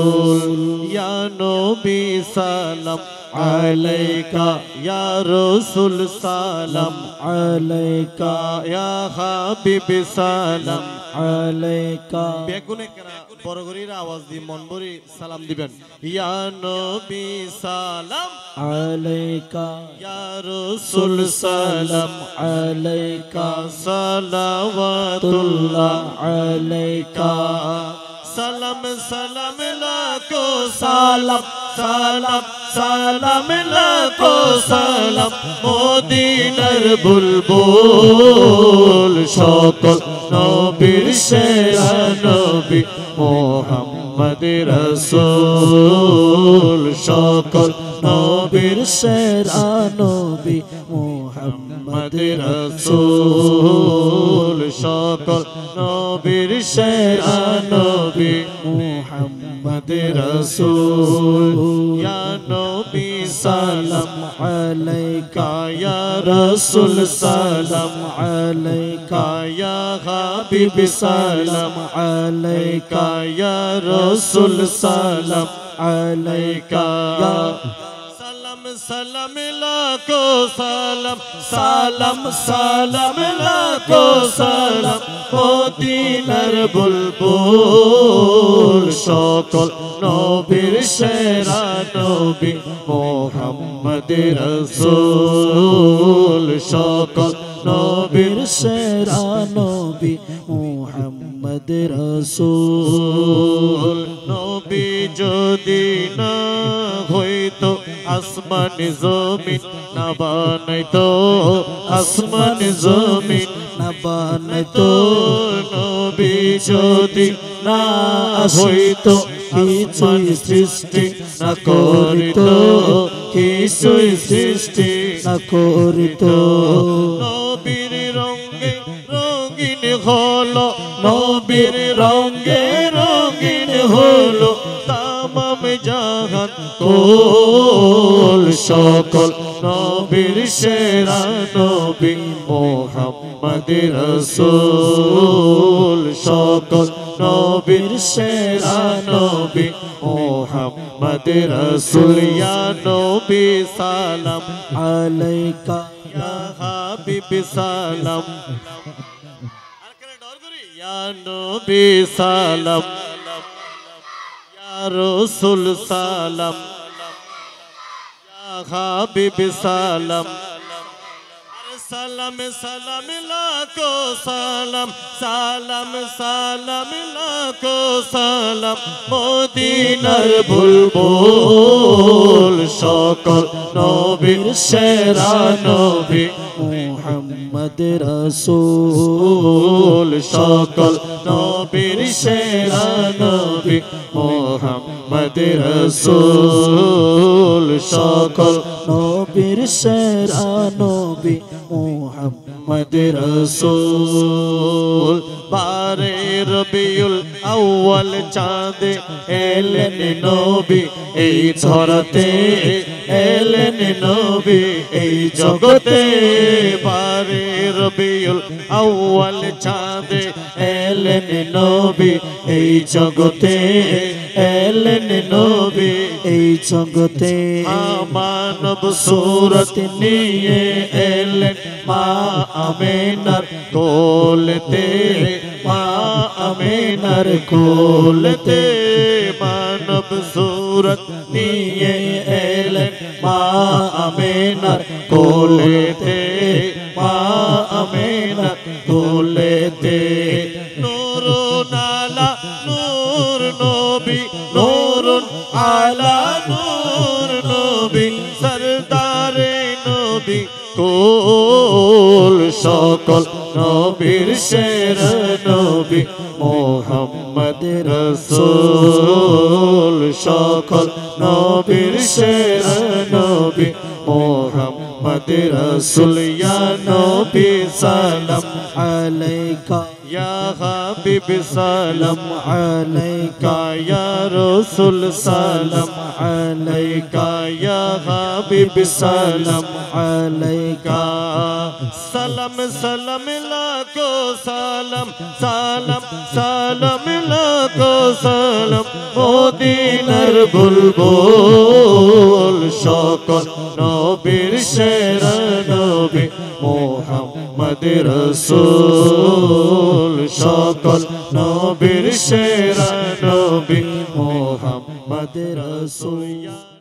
या नबी सलाम अलैका या रसूल सलाम अलैका या हबीब सलाम अलैका बेगुने करा बरगरीर आवाज दी मनबरी सलाम दिबेन या नबी सलाम अलैका या रसूल सलाम अलैका सलावतुल्लाह अलैका सलाम सलाम लाखो सलाम सलाम सलाम लाखो सलाम मदीनार बुलबुल सकल नबीर सेरा नबी मोहम्मद रसूल सकल नबीर सेरा नबी मोहम्मद रसूल सकल नबीर सेरा नबी मोहम्मद रसूल या नबी सलाम अलैका या रसूल सलाम अलैका या हबीब सलाम अलैका या रसूल सलाम अलैका सलाम लाखो सलाम सलाम सलाम लाखो सलाम मदीनार बुलबुल सकल नबीर सेरा नबी मोहम्मद रसूल सकल नबीर सेरा नबी मोहम्मद रसूल नबी जदि ना হইতো আসমান জমিন না বানাইতো আসমান জমিন না বানাইতো নবী যদি না হইতো কিছুই সৃষ্টি না করিতো কিছুই সৃষ্টি না করিতো নবীর রঙে রঙিন হলো নবীর রঙে রঙিন হলো सकल नबीर सेरा नबी मोहम्मद रसूल सकल नबीर सेरा नबी मोहम्मद रसूल या नबी सलाम अलैका या हबीब सलाम या नबी सलाम या रसूल सलाम या हबीब सलाम सलाम सलाम लाखो सलाम सलाम सलाम लाखो सलाम मदीनार बुलबुल सकल नबीर सेरा नबी मोहम्मद रसूल सकल नबीर सेरा नबी मोहम्मद रसूल सकल नबीर सेरा नबी मोहम्मद रसूल बारे रबिउल अव्वल चांदे एलेन नबी এই ছড়াতে এলেন নবী এই জগতে বারে রবিউল আউয়াল চাঁদে এলেন নবী এই জগতে এলেন নবী এই জগতে মানব সুরত নিয়ে এলেন মা আমেনার কোলেতে মা আমেনার কোলেতে मानव सूरत निये एलन माँ अमेनर कोलेते माँ अमेनर कोलेते नूरु नाला नूर नबी नूरु आला नूर नबी सरदारे नबी कोल सकल नबीर शेरा नबी मोहम्मद रसूल सकल नबीर शेरा नबी मोहम्मद रसूल या नबी सलाम अलैका या हबीब सलाम अलैका या रसूल सलाम अलैका या हबीब सलाम अलैका सलाम सलाम लाखो सलाम सलाम सलाम लाखो सलाम मदीनार बुलबुल शौकत नबीर शेर नबी मोहम्मद रसूल शौकत नबीर शेर नबी मोहम्मद रसूल।